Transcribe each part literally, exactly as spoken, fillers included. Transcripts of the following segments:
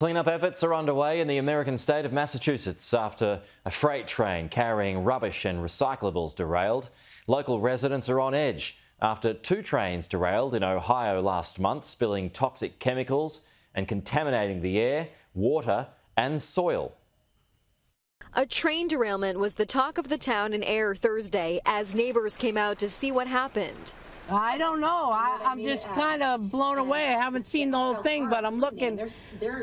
Cleanup efforts are underway in the American state of Massachusetts after a freight train carrying rubbish and recyclables derailed. Local residents are on edge after two trains derailed in Ohio last month, spilling toxic chemicals and contaminating the air, water and soil. A train derailment was the talk of the town in Ayer Thursday as neighbors came out to see what happened. I don't know. I, I'm just kind of blown away. I haven't seen the whole thing, but I'm looking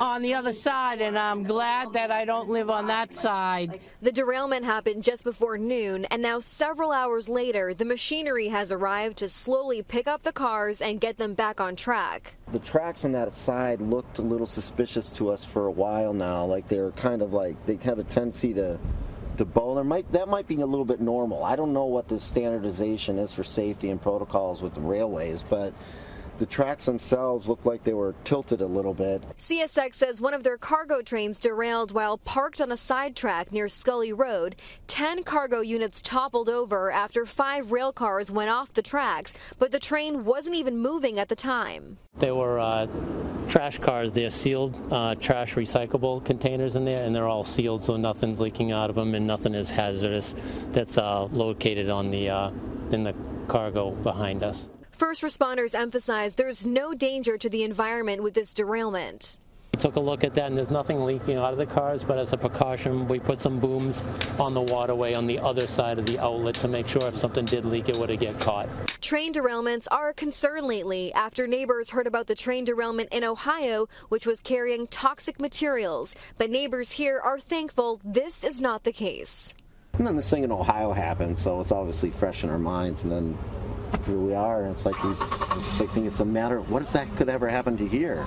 on the other side, and I'm glad that I don't live on that side. The derailment happened just before noon, and now several hours later, the machinery has arrived to slowly pick up the cars and get them back on track. The tracks on that side looked a little suspicious to us for a while now, like they were kind of like, they have a tendency to to bowl. There might, that might be a little bit normal. I don't know what the standardization is for safety and protocols with the railways, but the tracks themselves look like they were tilted a little bit. C S X says one of their cargo trains derailed while parked on a sidetrack near Scully Road. Ten cargo units toppled over after five rail cars went off the tracks, but the train wasn't even moving at the time. They were uh, trash cars. They're sealed, uh, trash recyclable containers in there, and they're all sealed, so nothing's leaking out of them and nothing is hazardous that's uh, located on the uh, in the cargo behind us. First responders emphasize there's no danger to the environment with this derailment. We took a look at that, and there's nothing leaking out of the cars, but as a precaution, we put some booms on the waterway on the other side of the outlet to make sure if something did leak, it would have get caught. Train derailments are a concern lately after neighbors heard about the train derailment in Ohio, which was carrying toxic materials. But neighbors here are thankful this is not the case. And then this thing in Ohio happened, so it's obviously fresh in our minds, and then here we are, and it's like, we, it's like I think it's a matter of what if that could ever happen to here?